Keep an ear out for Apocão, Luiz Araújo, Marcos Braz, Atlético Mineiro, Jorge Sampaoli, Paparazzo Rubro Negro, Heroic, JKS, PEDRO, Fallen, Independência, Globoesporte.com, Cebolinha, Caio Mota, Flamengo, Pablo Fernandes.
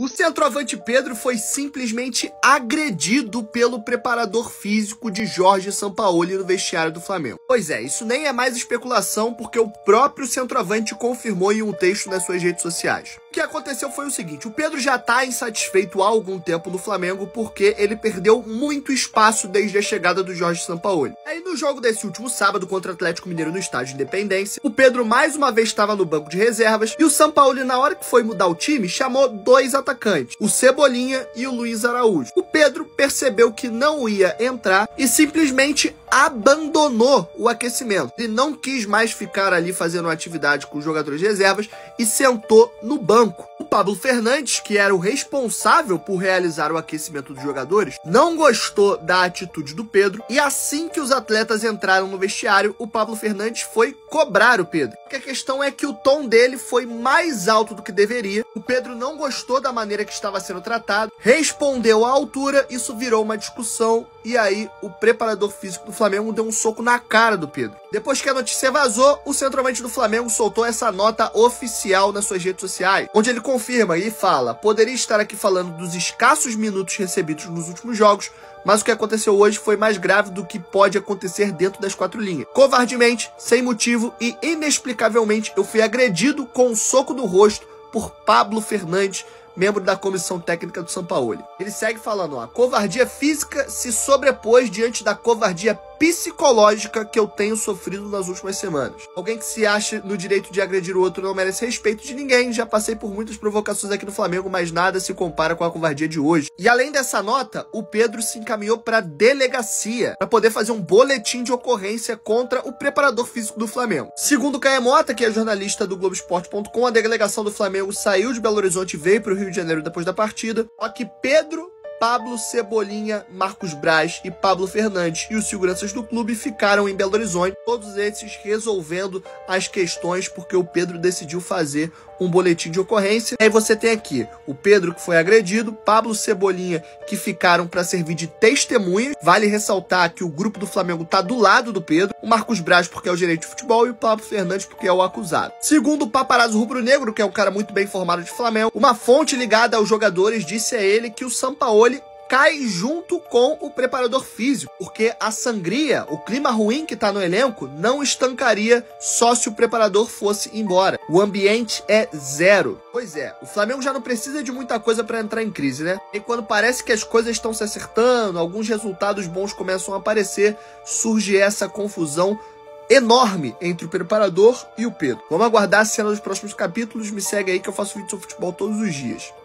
O centroavante Pedro foi simplesmente agredido pelo preparador físico de Jorge Sampaoli no vestiário do Flamengo. Pois é, isso nem é mais especulação porque o próprio centroavante confirmou em um texto nas suas redes sociais. O que aconteceu foi o seguinte: o Pedro já está insatisfeito há algum tempo no Flamengo porque ele perdeu muito espaço desde a chegada do Jorge Sampaoli. Aí no jogo desse último sábado contra o Atlético Mineiro no estádio Independência, o Pedro mais uma vez estava no banco de reservas e o Sampaoli, na hora que foi mudar o time, chamou dois atacantes, o Cebolinha e o Luiz Araújo. O Pedro percebeu que não ia entrar e simplesmente abandonou o aquecimento. Ele não quis mais ficar ali fazendo atividade com os jogadores de reservas e sentou no banco. O Pablo Fernandes, que era o responsável por realizar o aquecimento dos jogadores, não gostou da atitude do Pedro e assim que os atletas entraram no vestiário, o Pablo Fernandes foi cobrar o Pedro. Porque a questão é que o tom dele foi mais alto do que deveria, o Pedro não gostou da maneira que estava sendo tratado, respondeu à altura, isso virou uma discussão e aí o preparador físico do Flamengo deu um soco na cara do Pedro. Depois que a notícia vazou, o centroavante do Flamengo soltou essa nota oficial nas suas redes sociais, onde ele confirma e fala: poderia estar aqui falando dos escassos minutos recebidos nos últimos jogos, mas o que aconteceu hoje foi mais grave do que pode acontecer dentro das quatro linhas. Covardemente, sem motivo e inexplicavelmente, eu fui agredido com um soco no rosto por Pablo Fernandes, membro da comissão técnica do Sampaoli. Ele segue falando: a covardia física se sobrepôs diante da covardia psicológica que eu tenho sofrido nas últimas semanas. Alguém que se acha no direito de agredir o outro não merece respeito de ninguém. Já passei por muitas provocações aqui no Flamengo, mas nada se compara com a covardia de hoje. E além dessa nota, o Pedro se encaminhou para a delegacia para poder fazer um boletim de ocorrência contra o preparador físico do Flamengo. Segundo Caio Mota, que é jornalista do Globoesporte.com, a delegação do Flamengo saiu de Belo Horizonte e veio para o Rio de Janeiro depois da partida. Só que Pedro, Pablo, Cebolinha, Marcos Braz e Pablo Fernandes e os seguranças do clube ficaram em Belo Horizonte, todos esses resolvendo as questões porque o Pedro decidiu fazer um boletim de ocorrência. Aí você tem aqui o Pedro, que foi agredido, Pablo, Cebolinha, que ficaram para servir de testemunha. Vale ressaltar que o grupo do Flamengo tá do lado do Pedro, o Marcos Braz porque é o gerente de futebol e o Pablo Fernandes porque é o acusado. Segundo o paparazzo rubro-negro, que é um cara muito bem informado de Flamengo, uma fonte ligada aos jogadores disse a ele que o Sampaoli cai junto com o preparador físico, porque a sangria, o clima ruim que tá no elenco, não estancaria só se o preparador fosse embora. O ambiente é zero. Pois é, o Flamengo já não precisa de muita coisa para entrar em crise, né? E quando parece que as coisas estão se acertando, alguns resultados bons começam a aparecer, surge essa confusão enorme entre o preparador e o Pedro. Vamos aguardar a cena dos próximos capítulos, me segue aí que eu faço vídeo sobre futebol todos os dias.